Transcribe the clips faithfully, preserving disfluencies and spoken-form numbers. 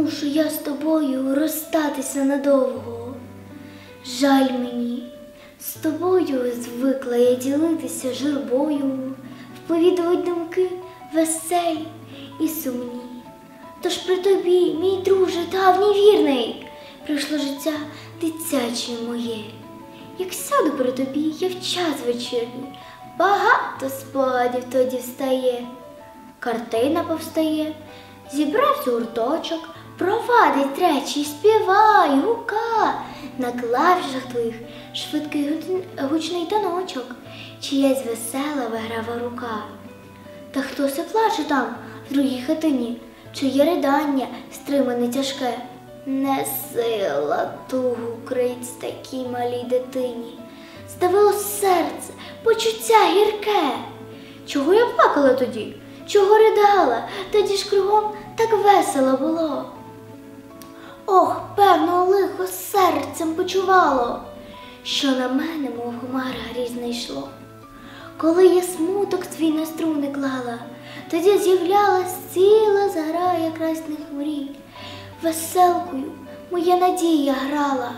мушу я з тобою розстатися надовго. Жаль мені, з тобою звикла я ділитися журбою, вповідувати думки веселі і сумні. Тож при тобі, мій друже, давній вірний, прийшло життя дитяче моє. Як сяду при тобі, я в час вечірній, багато спогадів тоді встає. Картина повстає, зібрався гурточок, провадить речі, співай, гука. На клавішах твоїх швидкий гучний таночок, чиясь весела виграва рука. Та хтось і плаче там, в другій хатині, чиє ридання стримане тяжке. Не сила тугу крить такій малій дитині, здавило серце, почуття гірке. Чого я плакала тоді? Чого ридала? Тоді ж кругом так весело було. Ох, певно, лихо серцем почувало, що на мене, мов хмара грізна, йшло. Коли я смуток свій на струни клала, тоді з'являлась ціла заграя красних мрій. Веселкою моя надія грала,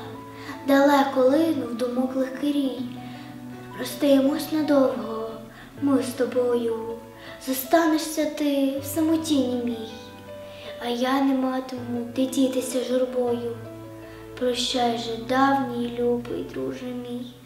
далеко линув думок легкий рій. Розстаємось надовго, ми з тобою, зостанешся ти в самотіні мій, а я не матиму де дітися журбою. Прощай же, давній любий друже мій.